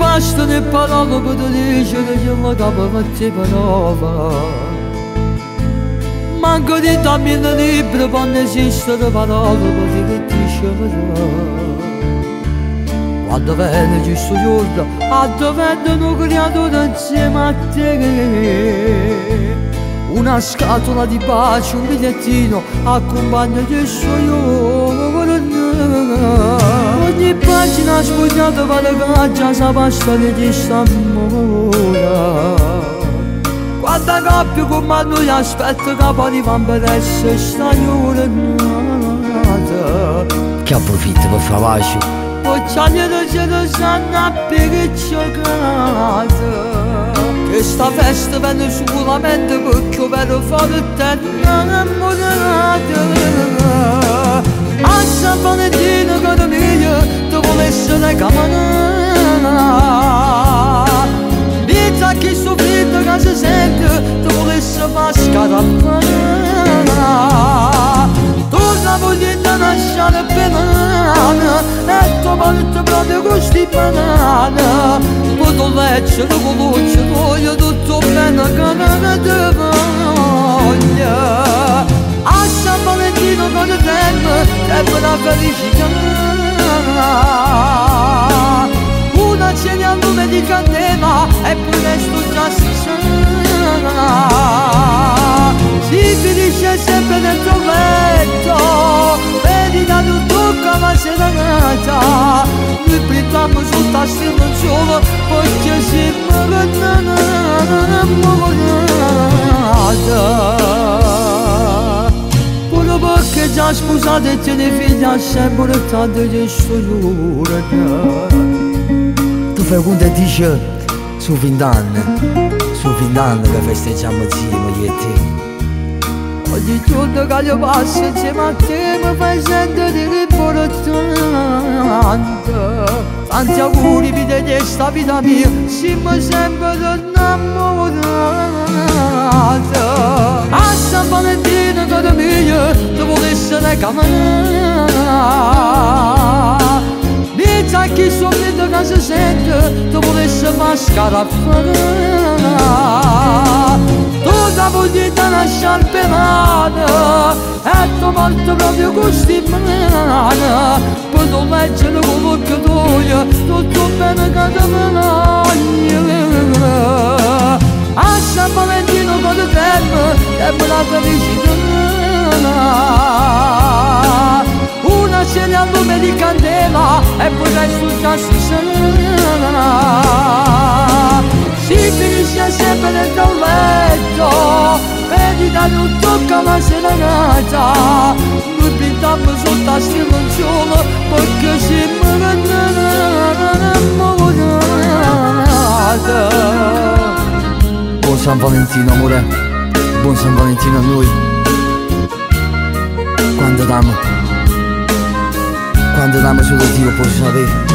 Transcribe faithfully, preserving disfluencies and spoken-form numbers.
Bastone parole budoli je ne jema gabavati banova Mango di tamina libro vanno esistono parole budoli tisciano Quando venne giusto giorno a dovedono creatura insieme a te Una scatola di baci, un bigliettino accompagna il suo Ogni pagina sfogliata va la goccia s'abbastare di Stambola Quando coppia con mano gli aspetta che pari van per essere stagione Che approfitta per favasci Pocciagliere ce lo sanno per giocare Questa festa venne sicuramente perché vero fare te innamorata A San Valentino caro mio ti volessi la camminare Vita che soffritta che si sente ti volessi mascarare Tu la voglietta lasciare penale e tu volete prendere gusti penale Poto lecce lo voluccio voglio tutto bene che ne te voglia A San Valentino con il tempo, tempo una felicità Una cena al lume di candela e presto già si sana Si finisce sempre nel tuo letto, vedi da tutto come serenata Noi brindiamo sul tastino solo, perché si Già sposata e tiene figlia sempre tanto di sorella Tu fai conto e dici su vent'anni Su vent'anni che festeggiamo insieme io e te Ogni giorno che io passo insieme a te mi fai sentire importante Tanti auguri mi dai di sta vita mia siamo sempre innamorati A San Valentino caro mio Kamera Nita ki sohbet nasıl sende Dolayısıyla maskara Toda bu dita la şarpenada Et to molto proprio gusti mana Quando legge lo vuol che doia Tutto bene cadavana A San Valentino con il tempo Tempo la felicità Una cena al lume di candela e poi resto già si sana Si finisce sempre nel tuo letto Vedi da non tocca la serenata Noi brindiamo sul tastino solo perché si innamorata Buon San Valentino amore, buon San Valentino a noi Quando damo, quando damo solo Dio può sapere